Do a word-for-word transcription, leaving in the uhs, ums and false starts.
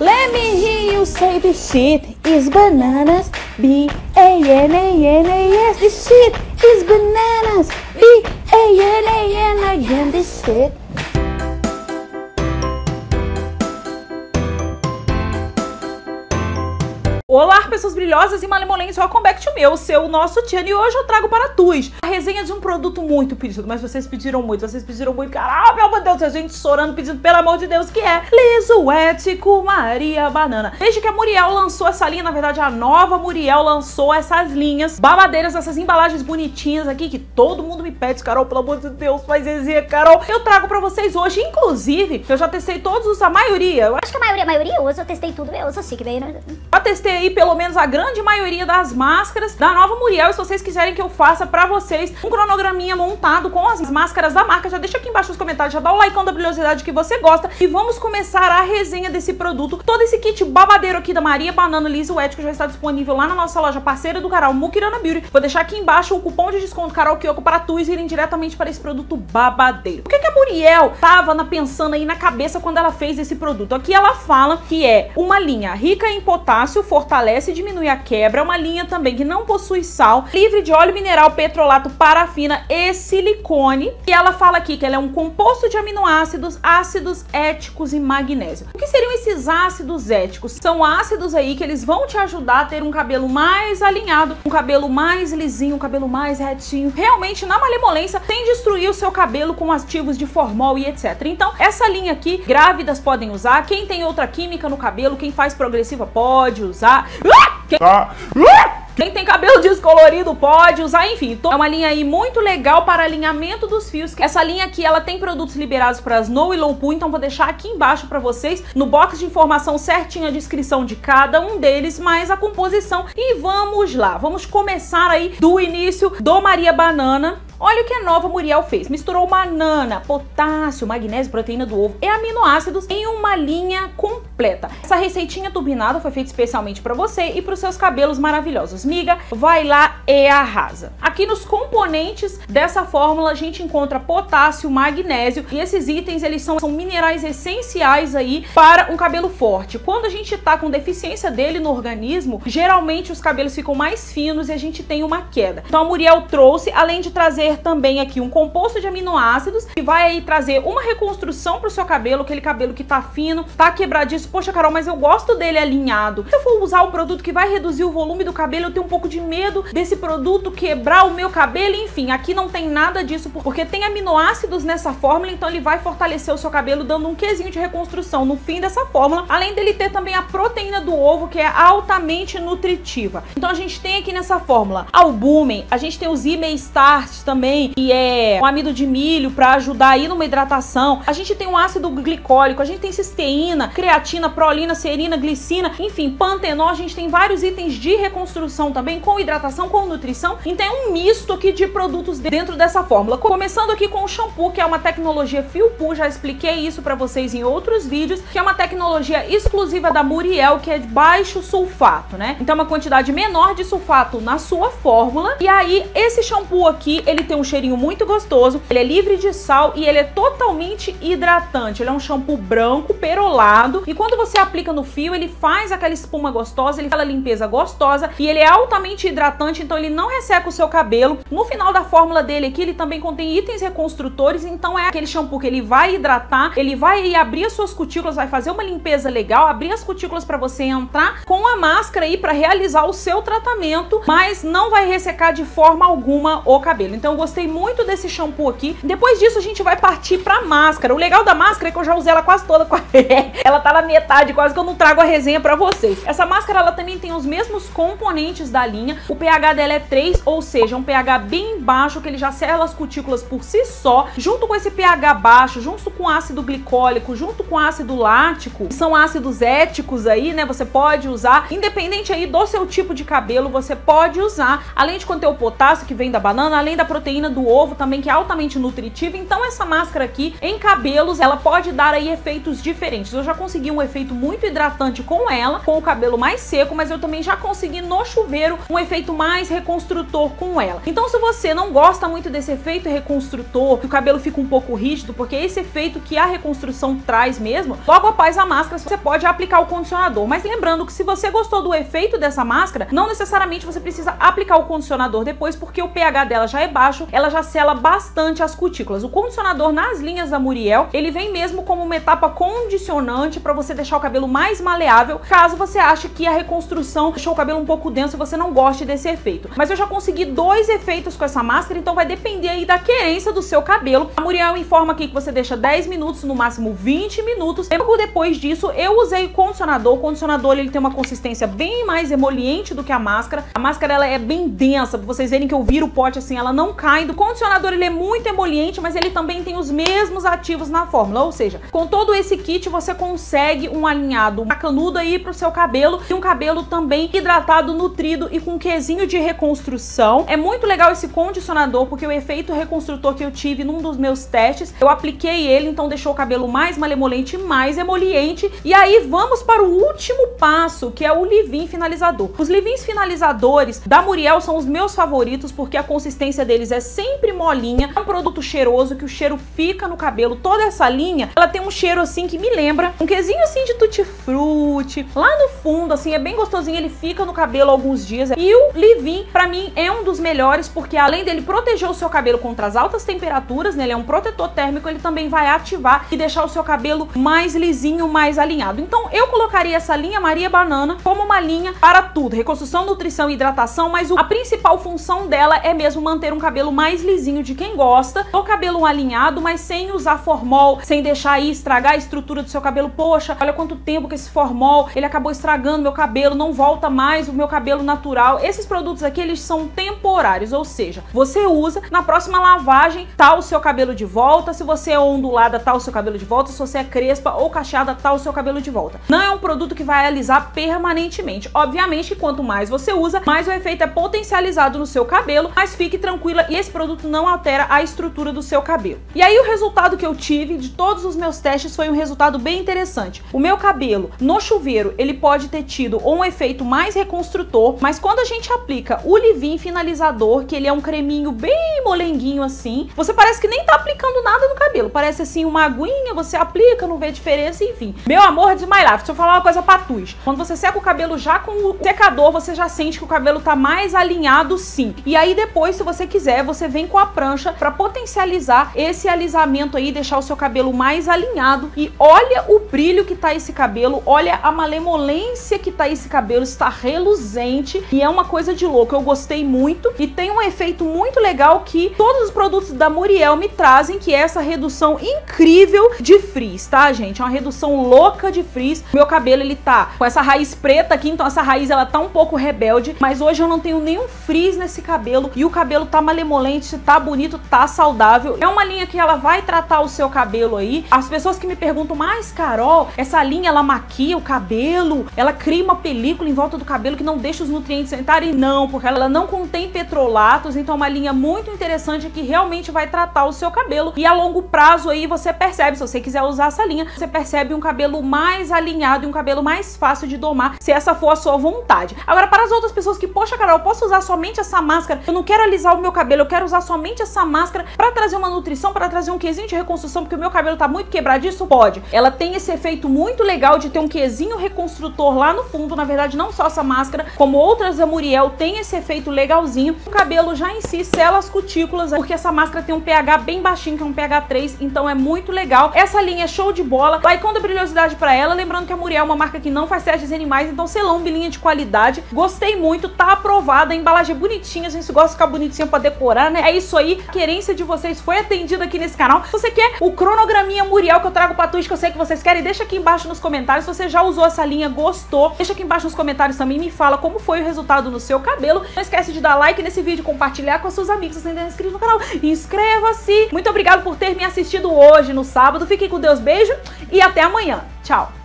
Let me hear you say this shit is bananas, B A N A N A S. This shit is bananas, B A N A N A S. Again, this shit. Olá, pessoas brilhosas e malemolentes, welcome back to me, eu sou o nosso Tiana e hoje eu trago para tus a resenha de um produto muito pedido, mas vocês pediram muito, vocês pediram muito, caralho, pelo amor de Deus, a gente chorando, pedindo, pelo amor de Deus, que é Liso Ético Maria Banana. Desde que a Muriel lançou essa linha, na verdade a nova Muriel lançou essas linhas babadeiras, essas embalagens bonitinhas aqui que todo mundo me pede, Carol, pelo amor de Deus, faz resenha, Carol. Eu trago para vocês hoje, inclusive, eu já testei todos, a maioria, eu acho que a maioria, a maioria eu uso, eu testei tudo, eu sou chique, bem, né? Eu testei aí pelo menos a grande maioria das máscaras da nova Muriel, e se vocês quiserem que eu faça pra vocês um cronograminha montado com as máscaras da marca, já deixa aqui embaixo nos comentários, já dá o likeão da brilhosidade que você gosta e vamos começar a resenha desse produto. Todo esse kit babadeiro aqui da Maria Banana Liso Ético já está disponível lá na nossa loja parceira do canal, Mukirana Beauty. Vou deixar aqui embaixo o cupom de desconto Carol Kiyoko para tus irem diretamente para esse produto babadeiro. O que, que a Muriel tava na, pensando aí na cabeça quando ela fez esse produto? Aqui ela fala que é uma linha rica em potássio, fortalece fortalece e diminui a quebra, é uma linha também que não possui sal, livre de óleo mineral, petrolato, parafina e silicone, e ela fala aqui que ela é um composto de aminoácidos, ácidos éticos e magnésio. O que seriam esses ácidos éticos? São ácidos aí que eles vão te ajudar a ter um cabelo mais alinhado, um cabelo mais lisinho, um cabelo mais retinho, realmente na malemolência, sem destruir o seu cabelo com ativos de formol e etcétera. Então, essa linha aqui, grávidas podem usar, quem tem outra química no cabelo, quem faz progressiva pode usar, quem... quem tem cabelo descolorido pode usar, enfim. É uma linha aí muito legal para alinhamento dos fios. Essa linha aqui, ela tem produtos liberados para as N O W e L O W P O O, então vou deixar aqui embaixo para vocês, no box de informação certinho, a descrição de cada um deles, mais a composição. E vamos lá, vamos começar aí do início do Maria Banana. Olha o que a nova Muriel fez. Misturou banana, potássio, magnésio, proteína do ovo e aminoácidos em uma linha completa. Essa receitinha turbinada foi feita especialmente pra você e pros seus cabelos maravilhosos. Miga, vai lá e arrasa. Aqui nos componentes dessa fórmula a gente encontra potássio, magnésio, e esses itens eles são, são minerais essenciais aí para um cabelo forte. Quando a gente tá com deficiência dele no organismo, geralmente os cabelos ficam mais finos e a gente tem uma queda. Então a Muriel trouxe, além de trazer também aqui um composto de aminoácidos que vai aí trazer uma reconstrução pro seu cabelo, aquele cabelo que tá fino, tá quebradiço, poxa Carol, mas eu gosto dele alinhado. Se eu for usar um produto que vai reduzir o volume do cabelo, eu tenho um pouco de medo desse produto quebrar o meu cabelo, enfim, aqui não tem nada disso, porque tem aminoácidos nessa fórmula, então ele vai fortalecer o seu cabelo dando um quezinho de reconstrução no fim dessa fórmula, além dele ter também a proteína do ovo, que é altamente nutritiva. Então a gente tem aqui nessa fórmula albúmen, a gente tem os Ime Start também, Também, que é um amido de milho para ajudar aí numa hidratação. A gente tem um ácido glicólico, a gente tem cisteína, creatina, prolina, serina, glicina, enfim, pantenol. A gente tem vários itens de reconstrução também, com hidratação, com nutrição. Então é um misto aqui de produtos dentro dessa fórmula. Começando aqui com o shampoo, que é uma tecnologia FEW POO, já expliquei isso para vocês em outros vídeos, que é uma tecnologia exclusiva da Muriel, que é de baixo sulfato, né? Então uma quantidade menor de sulfato na sua fórmula. E aí esse shampoo aqui, ele tem um cheirinho muito gostoso, ele é livre de sal e ele é totalmente hidratante. Ele é um shampoo branco, perolado, e quando você aplica no fio, ele faz aquela espuma gostosa, ele faz aquela limpeza gostosa, e ele é altamente hidratante, então ele não resseca o seu cabelo. No final da fórmula dele aqui, ele também contém itens reconstrutores, então é aquele shampoo que ele vai hidratar, ele vai abrir as suas cutículas, vai fazer uma limpeza legal, abrir as cutículas para você entrar com a máscara aí para realizar o seu tratamento, mas não vai ressecar de forma alguma o cabelo. Então eu gostei muito desse shampoo aqui. Depois disso a gente vai partir pra máscara. O legal da máscara é que eu já usei ela quase toda. Ela tá na metade, quase que eu não trago a resenha pra vocês. Essa máscara, ela também tem os mesmos componentes da linha. O pH dela é três, ou seja, um pH bem baixo, que ele já sela as cutículas por si só. Junto com esse pH baixo, junto com ácido glicólico, junto com ácido lático, que são ácidos éticos aí, né? Você pode usar, independente aí do seu tipo de cabelo, você pode usar. Além de conter o potássio que vem da banana, além da proteína proteína do ovo também, que é altamente nutritiva. Então essa máscara aqui em cabelos, ela pode dar aí efeitos diferentes. Eu já consegui um efeito muito hidratante com ela, com o cabelo mais seco, mas eu também já consegui no chuveiro um efeito mais reconstrutor com ela. Então se você não gosta muito desse efeito reconstrutor, que o cabelo fica um pouco rígido, porque é esse efeito que a reconstrução traz mesmo, logo após a máscara você pode aplicar o condicionador. Mas lembrando que se você gostou do efeito dessa máscara, não necessariamente você precisa aplicar o condicionador depois, porque o pH dela já é baixo, ela já sela bastante as cutículas. O condicionador nas linhas da Muriel, ele vem mesmo como uma etapa condicionante para você deixar o cabelo mais maleável, caso você ache que a reconstrução deixou o cabelo um pouco denso e você não goste desse efeito. Mas eu já consegui dois efeitos com essa máscara, então vai depender aí da querência do seu cabelo. A Muriel informa aqui que você deixa dez minutos, no máximo vinte minutos. Logo depois disso, eu usei o condicionador. O condicionador ele tem uma consistência bem mais emoliente do que a máscara. A máscara ela é bem densa, pra vocês verem que eu viro o pote assim, ela não cai. O condicionador ele é muito emoliente, mas ele também tem os mesmos ativos na fórmula, ou seja, com todo esse kit você consegue um alinhado bacanudo aí pro seu cabelo e um cabelo também hidratado, nutrido e com um quesinho de reconstrução. É muito legal esse condicionador, porque o efeito reconstrutor que eu tive num dos meus testes, eu apliquei ele, então deixou o cabelo mais malemolente e mais emoliente. E aí vamos para o último passo, que é o leave-in finalizador. Os leave-ins finalizadores da Muriel são os meus favoritos, porque a consistência deles é sempre molinha, é um produto cheiroso, que o cheiro fica no cabelo. Toda essa linha, ela tem um cheiro assim que me lembra um quesinho assim de tutti-frutti, lá no fundo, assim, é bem gostosinho, ele fica no cabelo alguns dias. E o leave-in, pra mim, é um dos melhores, porque além dele proteger o seu cabelo contra as altas temperaturas, né, ele é um protetor térmico, ele também vai ativar e deixar o seu cabelo mais lisinho, mais alinhado. Então, eu colocaria essa linha Maria Banana como uma linha para tudo, reconstrução, nutrição e hidratação, mas a principal função dela é mesmo manter um cabelo mais lisinho de quem gosta, o cabelo alinhado, mas sem usar formol, sem deixar aí estragar a estrutura do seu cabelo. Poxa, olha quanto tempo que esse formol, ele acabou estragando meu cabelo, não volta mais o meu cabelo natural. Esses produtos aqui, eles são temporários, ou seja, você usa, na próxima lavagem tá o seu cabelo de volta, se você é ondulada tá o seu cabelo de volta, se você é crespa ou cacheada tá o seu cabelo de volta. Não é um produto que vai alisar permanentemente. Obviamente que quanto mais você usa, mais o efeito é potencializado no seu cabelo, mas fique tranquila, e esse produto não altera a estrutura do seu cabelo. E aí o resultado que eu tive de todos os meus testes foi um resultado bem interessante. O meu cabelo no chuveiro, ele pode ter tido um efeito mais reconstrutor, mas quando a gente aplica o leave-in finalizador, que ele é um creminho bem molenguinho assim, você parece que nem tá aplicando nada no cabelo, parece assim uma aguinha, você aplica, não vê diferença, enfim. Meu amor de my life, deixa eu falar uma coisa pra tu. Quando você seca o cabelo já com o secador, você já sente que o cabelo tá mais alinhado, sim. E aí depois, se você quiser, você vem com a prancha pra potencializar esse alisamento aí, deixar o seu cabelo mais alinhado. E olha o brilho que tá esse cabelo, olha a malemolência que tá esse cabelo, está reluzente e é uma coisa de louco. Eu gostei muito e tem um efeito muito legal que todos os produtos da Muriel me trazem, que é essa redução incrível de frizz, tá, gente? É uma redução louca de frizz. Meu cabelo, ele tá com essa raiz preta aqui, então essa raiz ela tá um pouco rebelde, mas hoje eu não tenho nenhum frizz nesse cabelo e o cabelo tá malemolente, tá bonito, tá saudável. É uma linha que ela vai tratar o seu cabelo aí. As pessoas que me perguntam, mas Carol, essa linha ela maquia o cabelo? Ela cria uma película em volta do cabelo que não deixa os nutrientes entrarem? Não, porque ela não contém petrolatos, então é uma linha muito interessante que realmente vai tratar o seu cabelo e a longo prazo aí você percebe, se você quiser usar essa linha, você percebe um cabelo mais alinhado e um cabelo mais fácil de domar, se essa for a sua vontade. Agora, para as outras pessoas que, poxa, Carol, eu posso usar somente essa máscara, eu não quero alisar o meu cabelo, eu quero usar somente essa máscara para trazer uma nutrição, para trazer um quesinho de reconstrução, porque o meu cabelo tá muito quebradiço, pode. Ela tem esse efeito muito legal de ter um quesinho reconstrutor lá no fundo. Na verdade, não só essa máscara, como outras da Muriel, tem esse efeito legalzinho. O cabelo já em si sela as cutículas, porque essa máscara tem um pH bem baixinho, que é um pH três, então é muito legal. Essa linha é show de bola, vai com da brilhosidade para ela, lembrando que a Muriel é uma marca que não faz testes em animais, então selombe, linha de qualidade. Gostei muito, tá aprovada, a embalagem é bonitinha, a gente gosta de ficar bonitinha pra decorar, né? É isso aí, a querência de vocês foi atendida aqui nesse canal. Se você quer o cronograminha Muriel que eu trago pra Twitch, que eu sei que vocês querem, deixa aqui embaixo nos comentários se você já usou essa linha, gostou. Deixa aqui embaixo nos comentários também, me fala como foi o resultado no seu cabelo. Não esquece de dar like nesse vídeo, compartilhar com seus amigos, se você ainda não é inscrito no canal, inscreva-se. Muito obrigado por ter me assistido hoje, no sábado. Fiquem com Deus, beijo e até amanhã. Tchau!